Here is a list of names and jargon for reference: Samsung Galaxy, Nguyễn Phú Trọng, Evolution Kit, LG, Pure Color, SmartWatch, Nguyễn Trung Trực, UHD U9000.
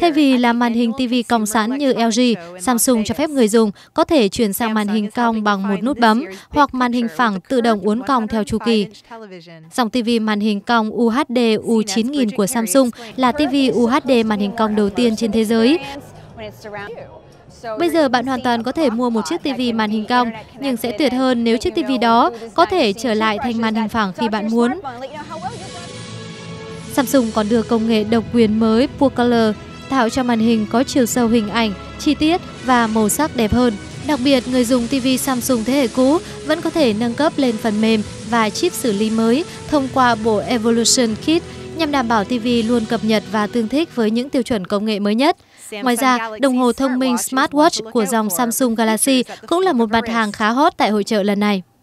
Thay vì làm màn hình TV cong sẵn như LG, Samsung cho phép người dùng có thể chuyển sang màn hình cong bằng một nút bấm hoặc màn hình phẳng tự động uốn cong theo chu kỳ. Dòng TV màn hình cong UHD U9000 của Samsung là TV UHD màn hình cong đầu tiên trên thế giới. Bây giờ bạn hoàn toàn có thể mua một chiếc TV màn hình cong, nhưng sẽ tuyệt hơn nếu chiếc TV đó có thể trở lại thành màn hình phẳng khi bạn muốn. Samsung còn đưa công nghệ độc quyền mới Pure Color, tạo cho màn hình có chiều sâu hình ảnh, chi tiết và màu sắc đẹp hơn. Đặc biệt, người dùng TV Samsung thế hệ cũ vẫn có thể nâng cấp lên phần mềm và chip xử lý mới thông qua bộ Evolution Kit, nhằm đảm bảo TV luôn cập nhật và tương thích với những tiêu chuẩn công nghệ mới nhất. Ngoài ra, đồng hồ thông minh SmartWatch của dòng Samsung Galaxy cũng là một mặt hàng khá hot tại hội chợ lần này.